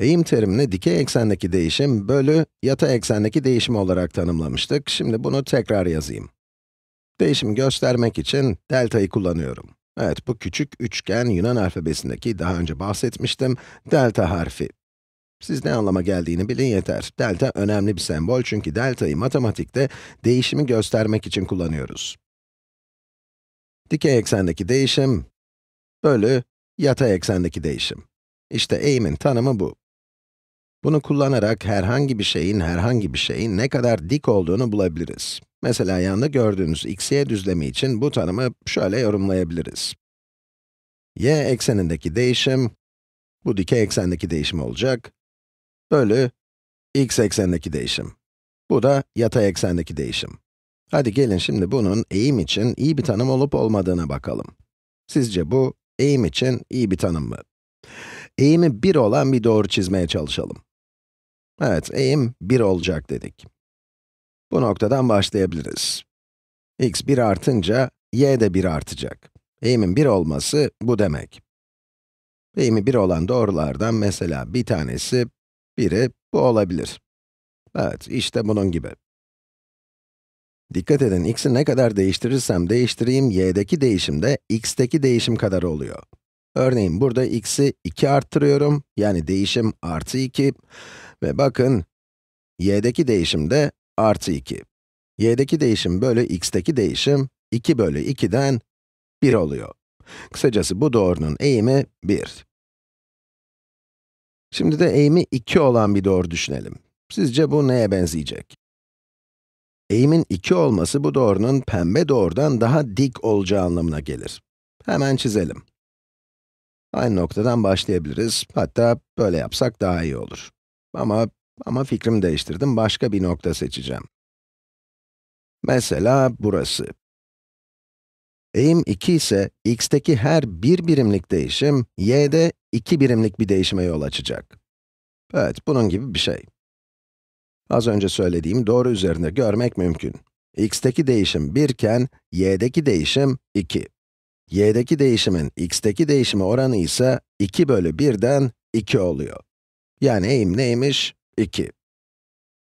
Eğim terimini dikey eksendeki değişim bölü yatay eksendeki değişim olarak tanımlamıştık. Şimdi bunu tekrar yazayım. Değişimi göstermek için delta'yı kullanıyorum. Evet, bu küçük üçgen Yunan alfabesindeki, daha önce bahsetmiştim, delta harfi. Siz ne anlama geldiğini bilin yeter. Delta önemli bir sembol çünkü delta'yı matematikte değişimi göstermek için kullanıyoruz. Dikey eksendeki değişim bölü yatay eksendeki değişim. İşte eğimin tanımı bu. Bunu kullanarak herhangi bir şeyin ne kadar dik olduğunu bulabiliriz. Mesela yanda gördüğünüz x-y düzlemi için bu tanımı şöyle yorumlayabiliriz. Y eksenindeki değişim, bu dikey eksendeki değişim olacak, bölü x eksenindeki değişim. Bu da yatay eksendeki değişim. Hadi gelin şimdi bunun eğim için iyi bir tanım olup olmadığına bakalım. Sizce bu eğim için iyi bir tanım mı? Eğimi 1 olan bir doğru çizmeye çalışalım. Evet, eğim 1 olacak dedik. Bu noktadan başlayabiliriz. X 1 artınca, y de 1 artacak. Eğimin 1 olması bu demek. Eğimi 1 olan doğrulardan mesela bir tanesi, biri bu olabilir. Evet, işte bunun gibi. Dikkat edin, x'i ne kadar değiştirirsem değiştireyim, y'deki değişim de x'teki değişim kadar oluyor. Örneğin burada x'i 2 arttırıyorum, yani değişim artı 2 ve bakın, y'deki değişim de artı 2. Y'deki değişim bölü x'teki değişim, 2 bölü 2'den 1 oluyor. Kısacası bu doğrunun eğimi 1. Şimdi de eğimi 2 olan bir doğru düşünelim. Sizce bu neye benzeyecek? Eğimin 2 olması bu doğrunun pembe doğrudan daha dik olacağı anlamına gelir. Hemen çizelim. Aynı noktadan başlayabiliriz, hatta böyle yapsak daha iyi olur. Ama fikrimi değiştirdim, başka bir nokta seçeceğim. Mesela burası. Eğim 2 ise, x'teki her 1 birimlik değişim, y'de 2 birimlik bir değişime yol açacak. Evet, bunun gibi bir şey. Az önce söylediğim doğru üzerinde görmek mümkün. X'teki değişim 1 iken, y'deki değişim 2. Y'deki değişimin x'teki değişime oranı ise 2 bölü 1'den 2 oluyor. Yani eğim neymiş? 2.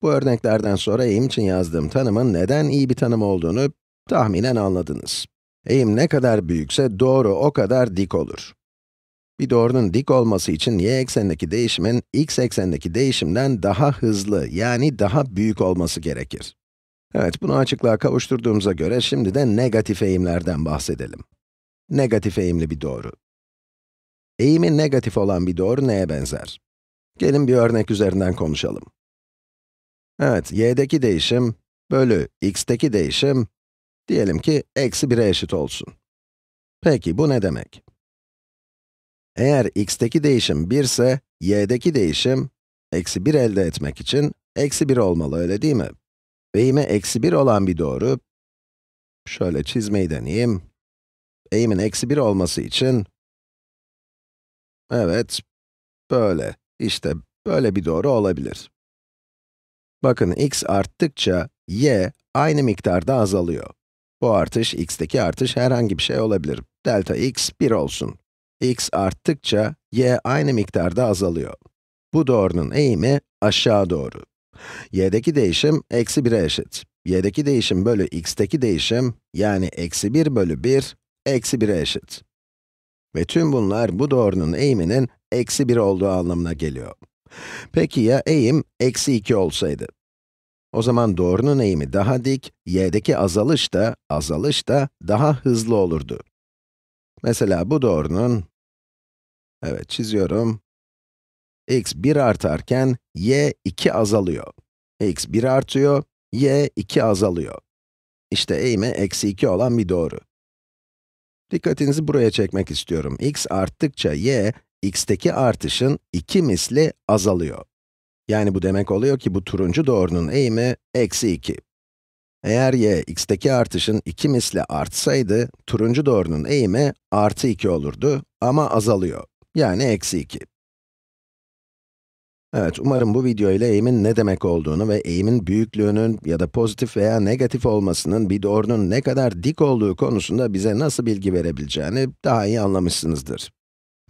Bu örneklerden sonra eğim için yazdığım tanımın neden iyi bir tanım olduğunu tahminen anladınız. Eğim ne kadar büyükse doğru o kadar dik olur. Bir doğrunun dik olması için y eksenindeki değişimin x eksenindeki değişimden daha hızlı, yani daha büyük olması gerekir. Evet, bunu açıklığa kavuşturduğumuza göre şimdi de negatif eğimlerden bahsedelim. Negatif eğimli bir doğru. Eğimi negatif olan bir doğru neye benzer? Gelin bir örnek üzerinden konuşalım. Evet, y'deki değişim bölü x'teki değişim, diyelim ki eksi 1'e eşit olsun. Peki bu ne demek? Eğer x'teki değişim 1 ise, y'deki değişim, eksi 1 elde etmek için eksi 1 olmalı, öyle değil mi? Eğimi eksi 1 olan bir doğru, şöyle çizmeyi deneyeyim. Eğimin eksi 1 olması için, evet, böyle, işte böyle bir doğru olabilir. Bakın, x arttıkça, y aynı miktarda azalıyor. Bu artış, x'teki artış herhangi bir şey olabilir. Delta x 1 olsun. X arttıkça, y aynı miktarda azalıyor. Bu doğrunun eğimi aşağı doğru. Y'deki değişim eksi 1'e eşit. Y'deki değişim bölü x'teki değişim, yani eksi 1 bölü 1, eksi 1'e eşit. Ve tüm bunlar bu doğrunun eğiminin eksi 1 olduğu anlamına geliyor. Peki ya eğim eksi 2 olsaydı? O zaman doğrunun eğimi daha dik, y'deki azalış da daha hızlı olurdu. Mesela bu doğrunun, evet çiziyorum, x 1 artarken y 2 azalıyor. X 1 artıyor, y 2 azalıyor. İşte eğimi eksi 2 olan bir doğru. Dikkatinizi buraya çekmek istiyorum. X arttıkça y, x'teki artışın 2 misli azalıyor. Yani bu demek oluyor ki bu turuncu doğrunun eğimi eksi 2. Eğer y, x'teki artışın 2 misli artsaydı, turuncu doğrunun eğimi artı 2 olurdu ama azalıyor. Yani eksi 2. Evet, umarım bu video ile eğimin ne demek olduğunu ve eğimin büyüklüğünün ya da pozitif veya negatif olmasının bir doğrunun ne kadar dik olduğu konusunda bize nasıl bilgi verebileceğini daha iyi anlamışsınızdır.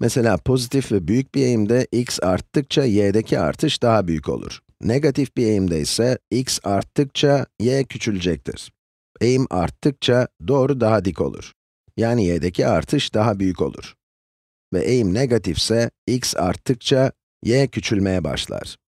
Mesela pozitif ve büyük bir eğimde x arttıkça y'deki artış daha büyük olur. Negatif bir eğimde ise x arttıkça y küçülecektir. Eğim arttıkça doğru daha dik olur. Yani y'deki artış daha büyük olur. Ve eğim negatifse x arttıkça y küçülmeye başlar.